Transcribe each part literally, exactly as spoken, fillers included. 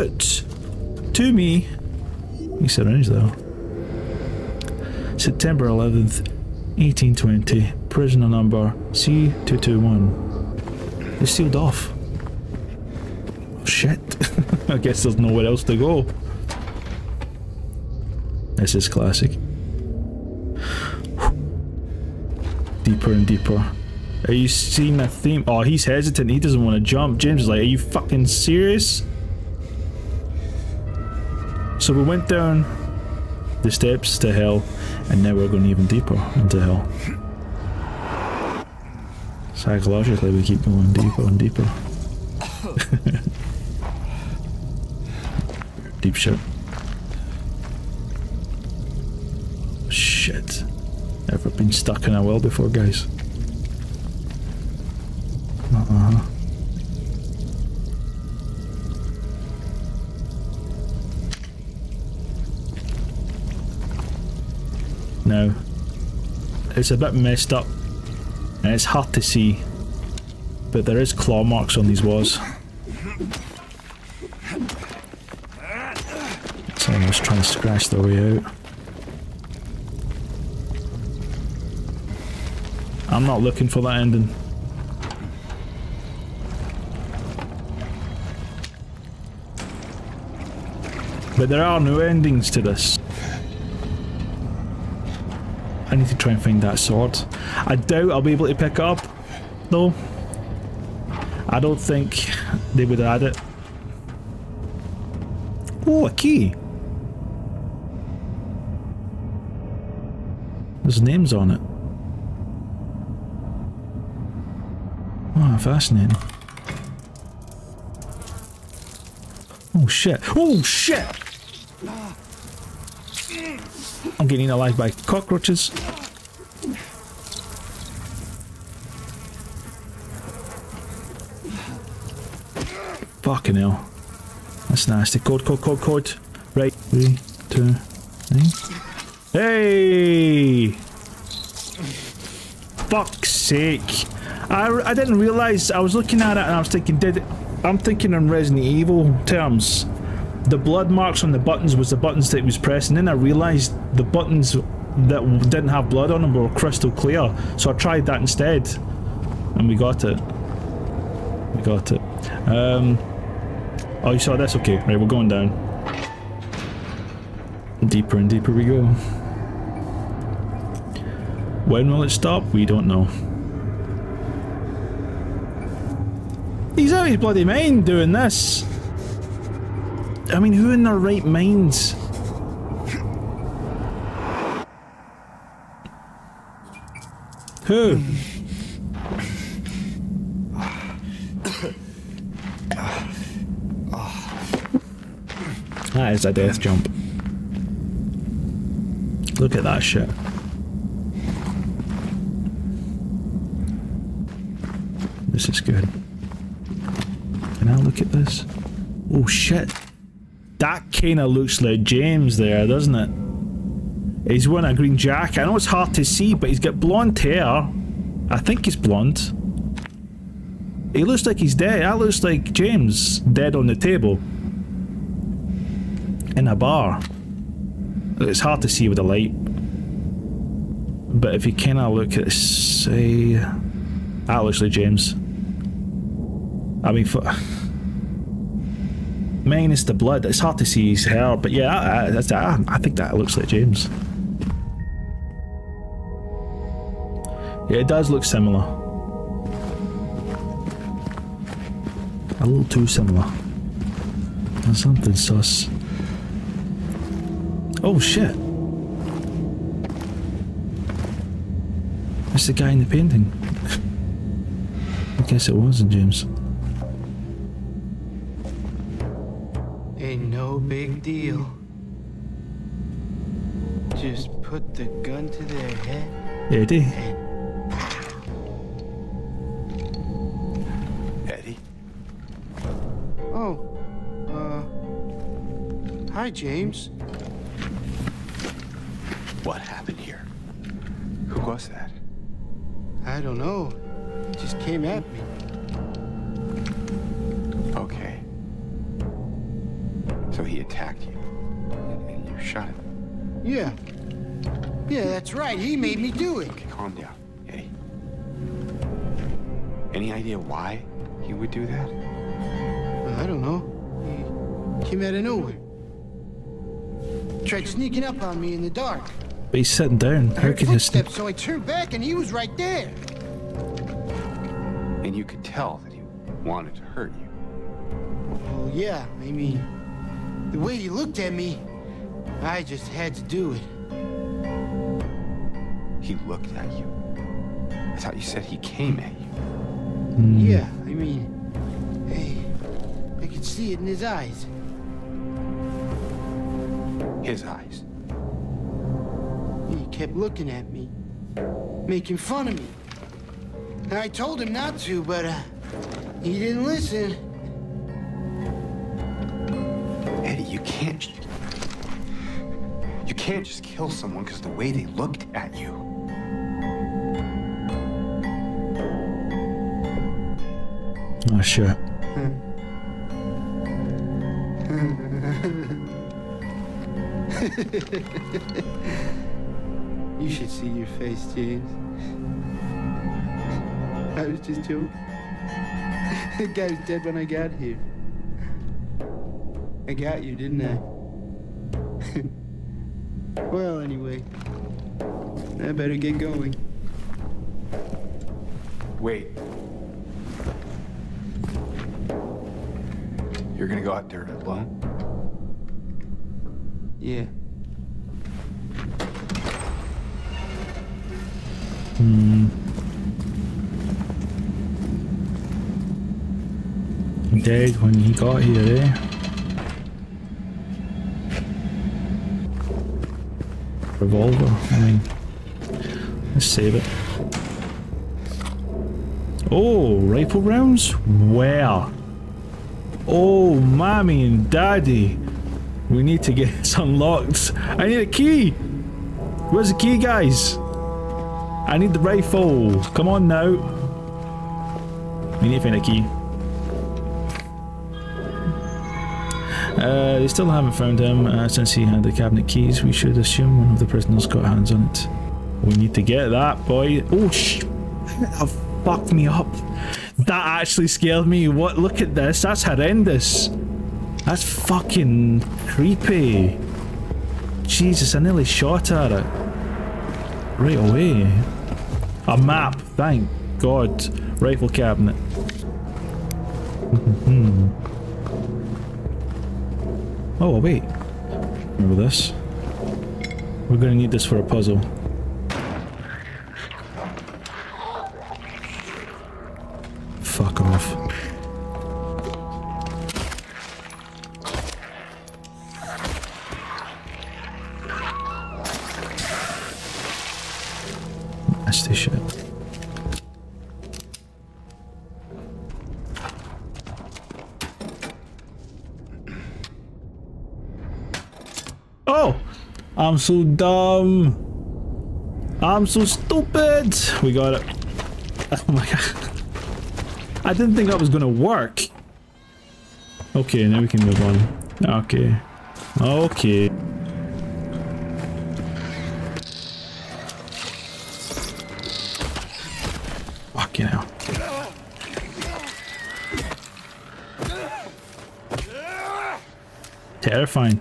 notes to me. He said range though. September eleventh, eighteen twenty. Prisoner number C two two one. They're sealed off. Oh, shit. I guess there's nowhere else to go. This is classic. Deeper and deeper. Are you seeing a theme? Oh, he's hesitant. He doesn't want to jump. James is like, are you fucking serious? So we went down the steps to hell, and now we're going even deeper into hell. Psychologically, we keep going deeper and deeper. Deep shit. Shit. Never been stuck in a well before, guys. Uh-huh. Now, it's a bit messed up and it's hard to see, but there is claw marks on these walls. Someone's trying to scratch their way out. I'm not looking for that ending. But there are no endings to this. I need to try and find that sword. I doubt I'll be able to pick it up, though. I don't think they would add it. Oh, a key! There's names on it. Oh, fascinating. Oh shit. Oh shit! I'm getting eaten alive by cockroaches. Fucking hell. That's nasty. Code, code, code, code. Right. Three, two, nine. Hey! Fuck's sake. I, I didn't realise. I was looking at it and I was thinking, did it? I'm thinking in Resident Evil terms. The blood marks on the buttons was the buttons that he was pressing, and then I realised the buttons that didn't have blood on them were crystal clear, so I tried that instead. And we got it. We got it. Um, oh, you saw this? Okay, right, we're going down. Deeper and deeper we go. When will it stop? We don't know. He's out of his bloody mind doing this. I mean, who in their right minds? Who? That is a death jump. Look at that shit. This is good. Can I look at this? Oh shit. That kinda looks like James there, doesn't it? He's wearing a green jacket. I know it's hard to see, but he's got blonde hair. I think he's blonde. He looks like he's dead. That looks like James, dead on the table. In a bar. It's hard to see with the light. But if you kinda look at, say... That looks like James. I mean, for... Minus the blood, it's hard to see his hair, but yeah, I, I, that's, I, I think that looks like James. Yeah, it does look similar. A little too similar. There's something sus. Oh shit! It's the guy in the painting. I guess it wasn't James. Big deal. Just put the gun to their head. Eddie. Eddie. Oh. Uh. Hi, James. What happened here? Who was that? I don't know. It just came at me. Okay. So he attacked you, and you shot him. Yeah. Yeah, that's right. He made me do it. Okay, calm down, Eddie. Any idea why he would do that? I don't know. He came out of nowhere. Tried sneaking up on me in the dark. But he's sitting down. How can you sneak? So I turned back and he was right there. And you could tell that he wanted to hurt you. Well, yeah, I mean, the way he looked at me, I just had to do it. He looked at you. I thought you said he came at you. Mm. Yeah, I mean, hey, I could see it in his eyes. His eyes. He kept looking at me, making fun of me. And I told him not to, but uh, he didn't listen. Eddie, you can't... You can't just kill someone because the way they looked at you. Oh, shit. You should see your face, James. I was just joking. The guy was dead when I got here. I got you, didn't I? Well, anyway, I better get going. Wait. You're gonna go out there alone? Yeah. Hmm. Dead when he got here, eh? Revolver, I mean. Let's save it. Oh, rifle rounds? Wow. Oh, mommy and daddy. We need to get this unlocked. I need a key. Where's the key, guys? I need the rifle. Come on now. We need to find a key. Uh, they still haven't found him uh, since he had the cabinet keys. We should assume one of the prisoners got hands on it. We need to get that, boy. Oh, sh! That fucked me up. That actually scared me. What? Look at this. That's horrendous. That's fucking creepy. Jesus, I nearly shot at it. Right away. A map, thank God. Rifle cabinet. Oh, wait. Remember this? We're gonna need this for a puzzle. Fuck off. I'm so dumb. I'm so stupid. We got it. Oh my god. I didn't think that was gonna work. Okay, now we can move on. Okay. Okay. Fucking hell. Terrifying.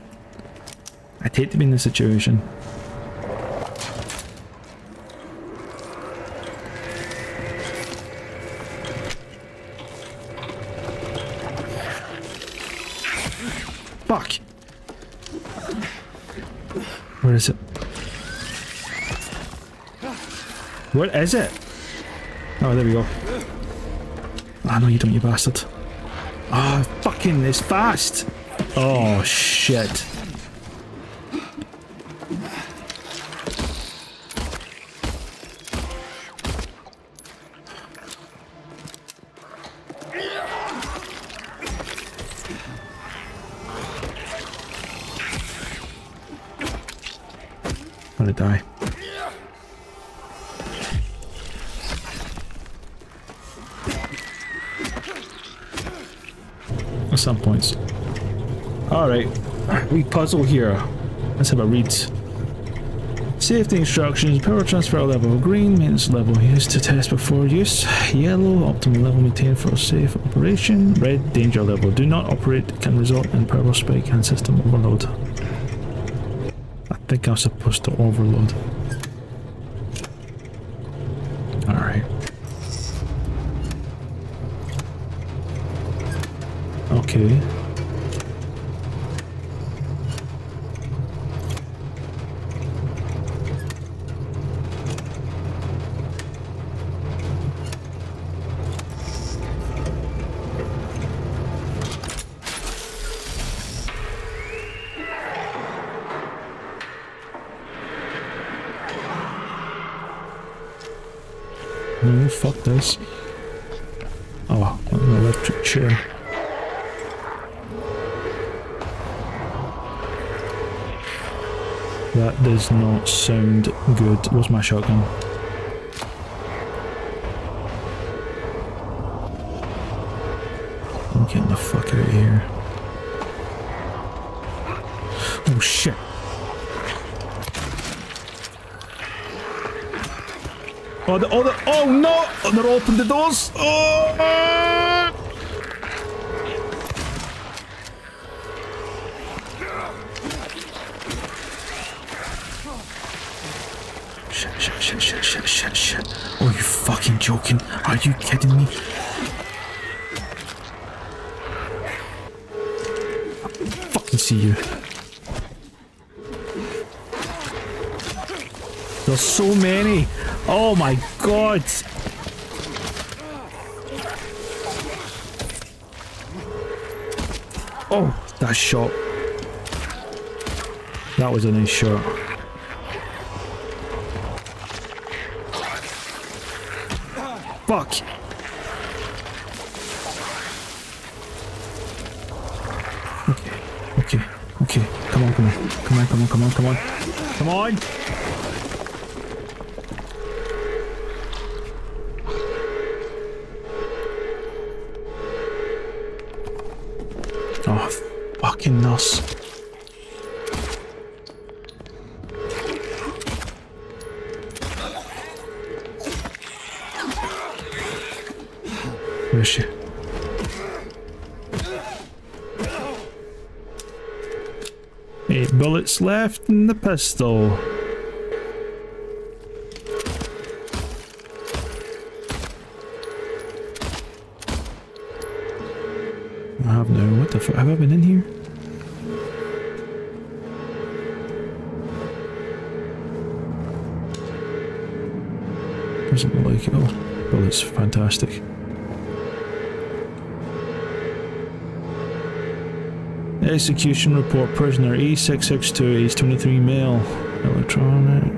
I'd hate to be in this situation. Fuck! Where is it? Where is it? Oh, there we go. Ah, no you don't, you bastard. Ah, oh, fucking, it's fast! Oh, shit. Die. At some points. All right. We puzzle here. Let's have a read. Safety instructions. Power transfer level green. Maintenance level used to test before use. Yellow. Optimal level maintained for safe operation. Red. Danger level. Do not operate. Can result in power spike and system overload. I think I'm supposed to overload. Alright. Okay. No, fuck this. Oh, an electric chair. That does not sound good. Where's my shotgun? I'm getting the fuck out of here. Oh shit. Oh, the, oh, the, oh no! Oh, they're open the doors! Oh! Ah! Shit, shit, shit, shit, shit, shit, shit. Oh, you fucking joking? Are you kidding me? I fucking see you. There's so many! Oh my god! Oh, that shot. That was a nice shot. Fuck! Okay, okay, okay. Come on, come on, come on, come on, come on, come on. Come on! Fucking nuts. Where is she? Eight bullets left in the pistol. I have no. What the fuck? Have I been in here? Doesn't look like it all. Well, it's fantastic. Execution report. Prisoner E six six two, age twenty-three, male. Electronic.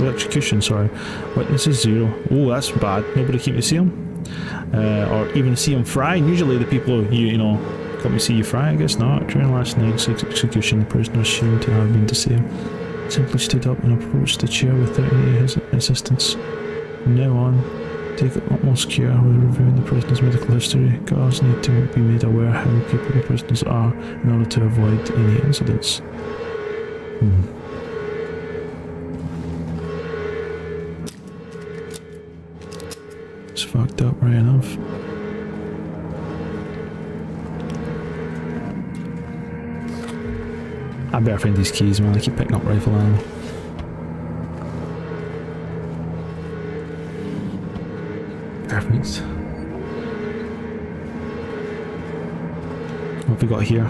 Electrocution, sorry. Witness is zero. Oh, that's bad. Nobody came to see him. Uh, or even see him fry. Usually the people, you, you know, come to see you fry. I guess not. During last night's execution, the prisoner seemed to have been to see him. Simply stood up and approached the chair without any assistance. From now on, take the utmost care when reviewing the prisoner's medical history. Guards need to be made aware how capable prisoners are in order to avoid any incidents. Hmm. It's fucked up, right enough. I better find these keys, man. I keep picking up rifle ammo. What have we got here?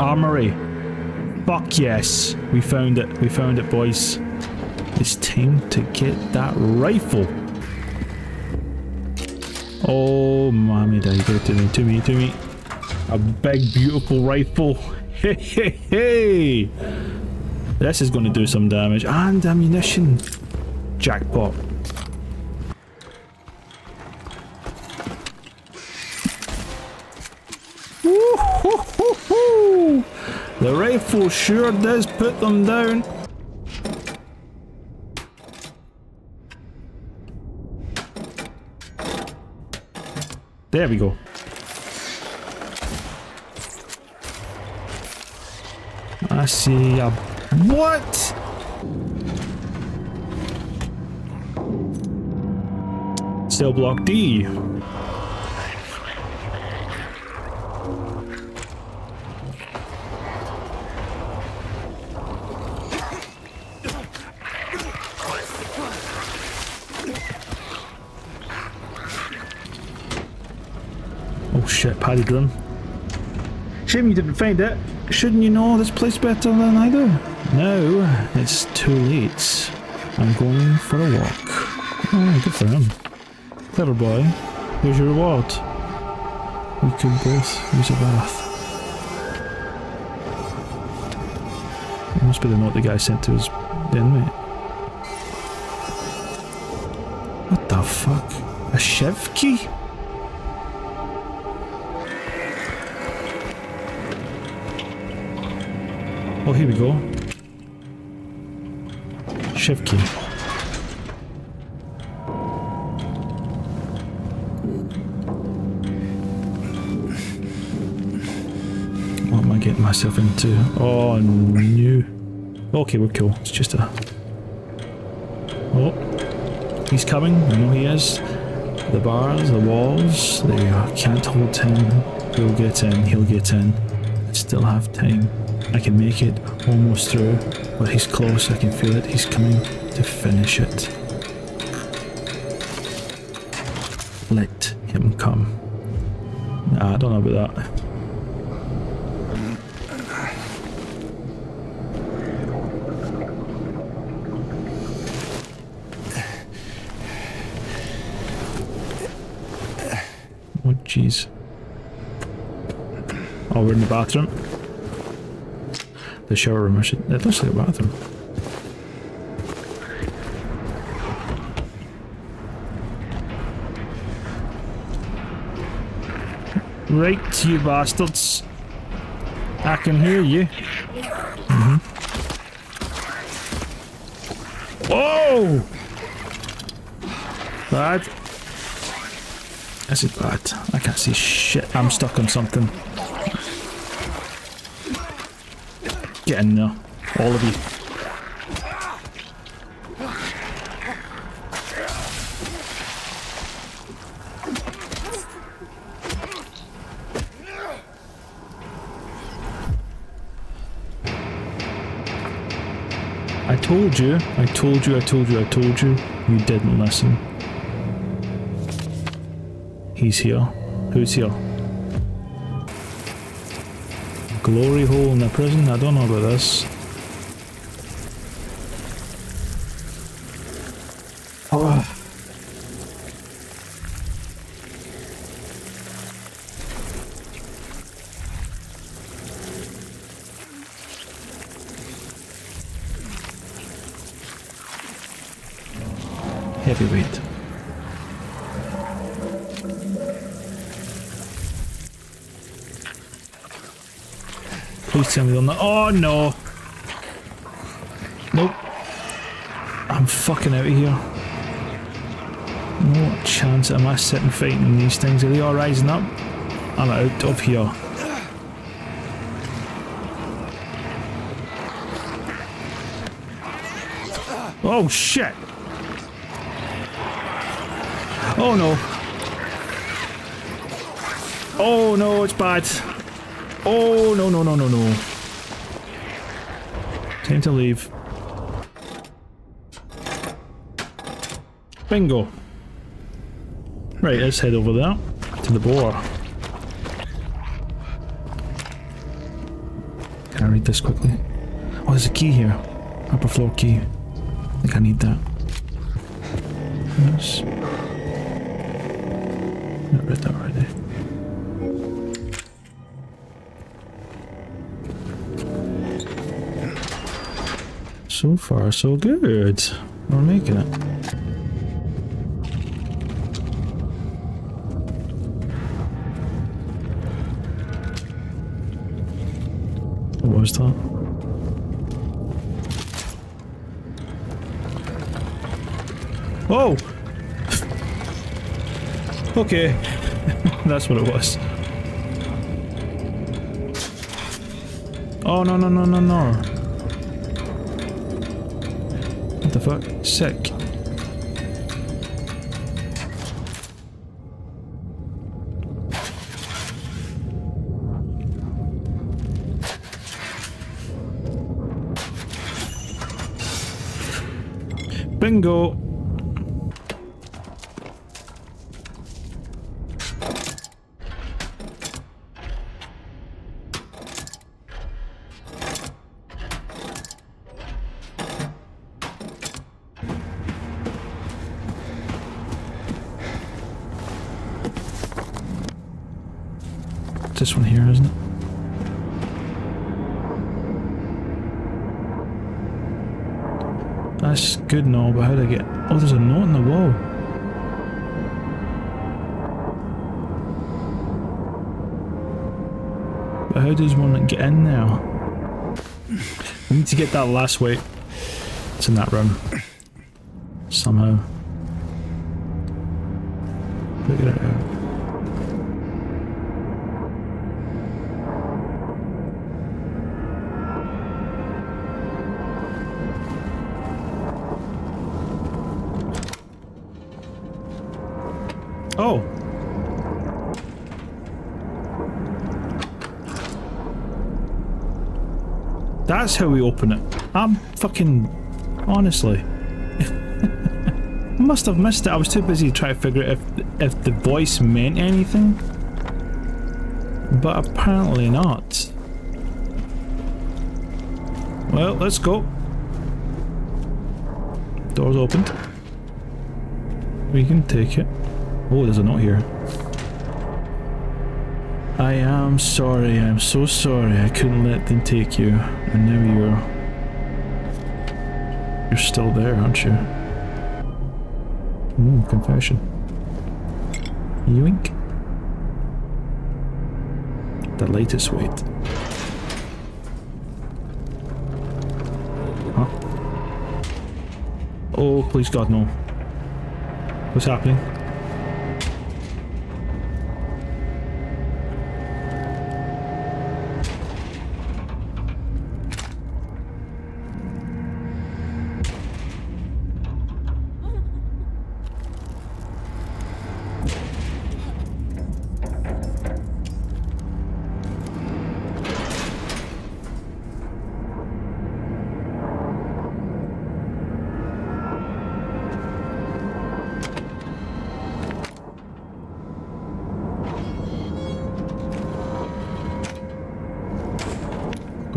Armory! Fuck yes! We found it, we found it, boys. It's time to get that rifle! Oh, mommy, daddy, give it to me, to me, to me. A big, beautiful rifle. Hey, hey, hey! This is going to do some damage. And ammunition! Jackpot. The rifle sure does put them down. There we go. I see a... What? Cell block D. Oh shit, Paddy Grim. Shame you didn't find it. Shouldn't you know this place better than I do? No, it's too late. I'm going for a walk. Oh, good for him. Clever boy. Here's your reward. We could both use a bath. It must be the note the guy sent to his inmate. What the fuck? A shiv key? Oh, here we go. Shiv key. What am I getting myself into? Oh, no. Okay, we're cool. It's just a... Oh. He's coming. I know he is. The bars, the walls. There we are. Can't hold him. He'll get in. He'll get in. I still have time. I can make it almost through, but he's close, I can feel it, he's coming to finish it. Let him come. Nah, I don't know about that. Oh jeez. Oh, we're in the bathroom. The shower room, I should, it looks like a bathroom. Right, you bastards. I can hear you. Mm-hmm. Whoa! Bad. This is bad. I can't see shit. I'm stuck on something. Get in there, all of you. I told you, I told you, I told you, I told you, you didn't listen. He's here. Who's here? Glory hole in the prison? I don't know about this. Oh. Heavyweight. Please tell me they're not. Oh no! Nope. I'm fucking out of here. No chance am I sitting fighting these things. Are they all rising up? I'm out of here. Oh shit! Oh no! Oh no, it's bad. Oh, no, no, no, no, no. Time to leave. Bingo. Right, let's head over there to the boar. Can I read this quickly? Oh, there's a key here. Upper floor key. I think I need that. Yes. Not read that already. So far, so good. We're making it. What was that? Oh! Okay. That's what it was. Oh, no, no, no, no, no. What the fuck? Sick. Bingo. It's this one here, isn't it? That's good and all, but how do I get... Oh, there's a note on the wall. But how does one get in now? We need to get that last weight. It's in that room. Somehow. Figure it out. Oh! That's how we open it. I'm fucking... honestly. I must have missed it. I was too busy trying to figure out if, if the voice meant anything. But apparently not. Well, let's go. Door's opened. We can take it. Oh, there's a note here. I am sorry, I'm so sorry, I couldn't let them take you. And now you're... You're still there, aren't you? Ooh, confession. Yoink. The latest wait. Huh? Oh, please God, no. What's happening?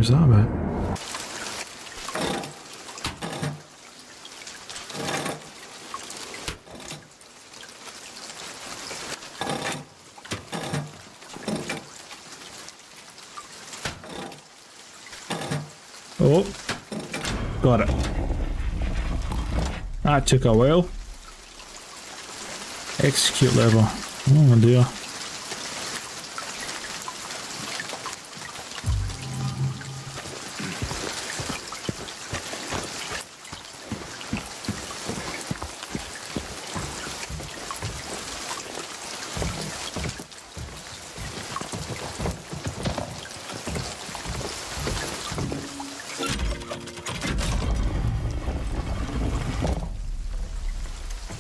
What's that about? Oh, got it. That took a while. Execute level. Oh dear.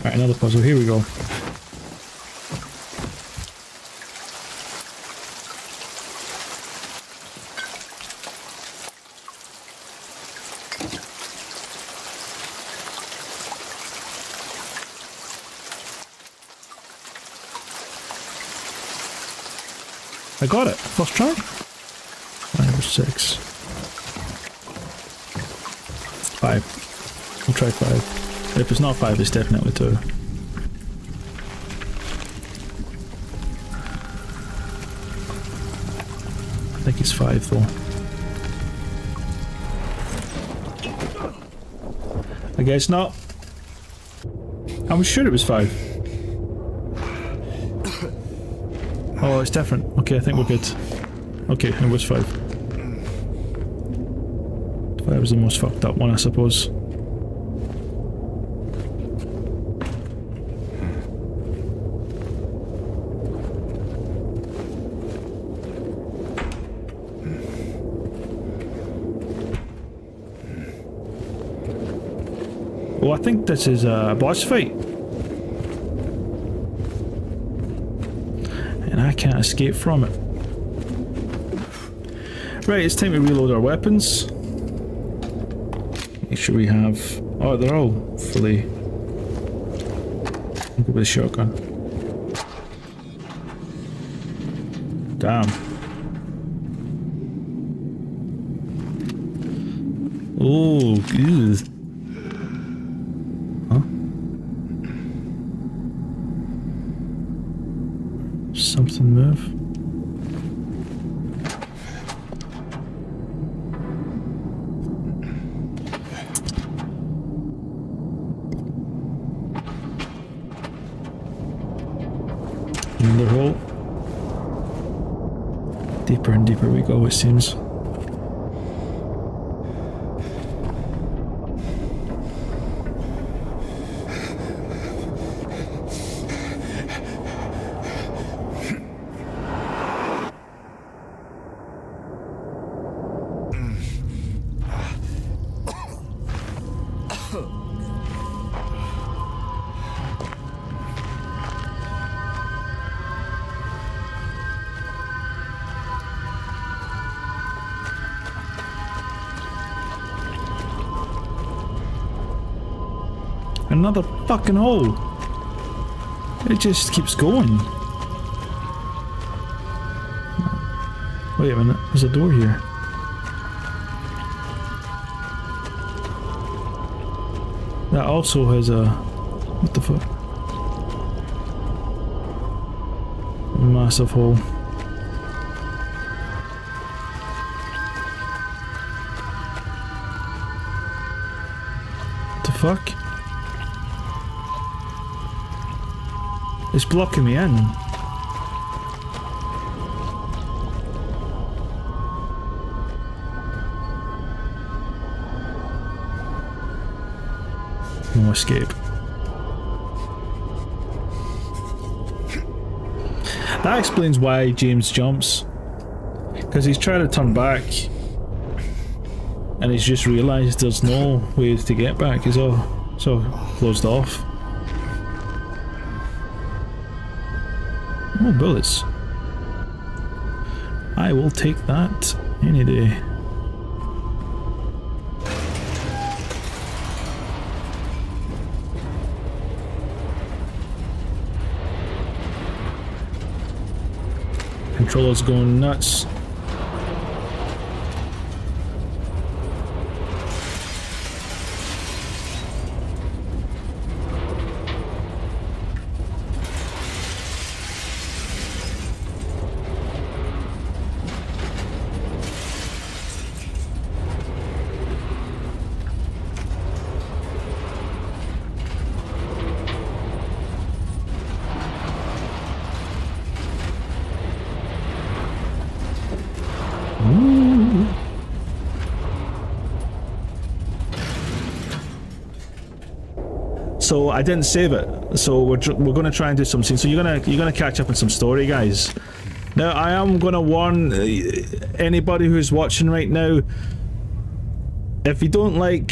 Right, another puzzle, here we go. I got it, first try. Number six. Five. We'll try five. If it's not five, it's definitely two. I think it's five, though. I guess not. I was sure it was five. Oh, it's different. Okay, I think we're good. Okay, it was five. Five was the most fucked up one, I suppose. Oh, I think this is a boss fight. And I can't escape from it. Right, it's time to reload our weapons. Make sure we have... Oh, they're all fully... I'll go with the shotgun. Damn. Oh, good. Something move. Another hole. Deeper and deeper we go, it seems. Another fucking hole. It just keeps going. Wait a minute, there's a door here. That also has a... What the fuck? Massive hole. The fuck? It's blocking me in. No escape. That explains why James jumps. Because he's trying to turn back. And he's just realised there's no way to get back. It's all, it's all closed off. Oh, bullets. I will take that any day. Controller's going nuts. So I didn't save it. So we're we're going to try and do some scenes. So you're gonna you're gonna catch up on some story, guys. Now I am going to warn anybody who's watching right now. If you don't like,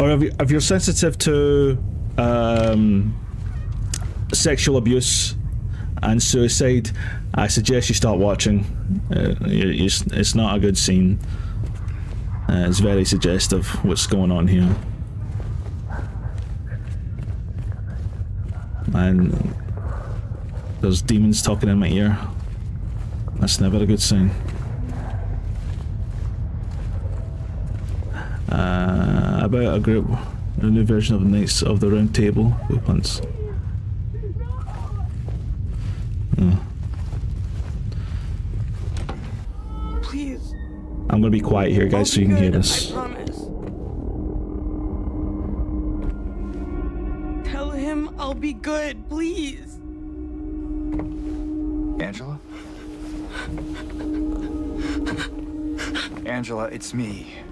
or if, you, if you're sensitive to um, sexual abuse and suicide, I suggest you start watching. Uh, it's, it's not a good scene. Uh, it's very suggestive what's going on here. And there's demons talking in my ear. That's never a good sign. Uh, about a group, a new version of Knights of the Round Table. Who punts? Oh. Please. I'm gonna be quiet here, guys, so you can hear this. Be good, please. Angela? Angela, it's me.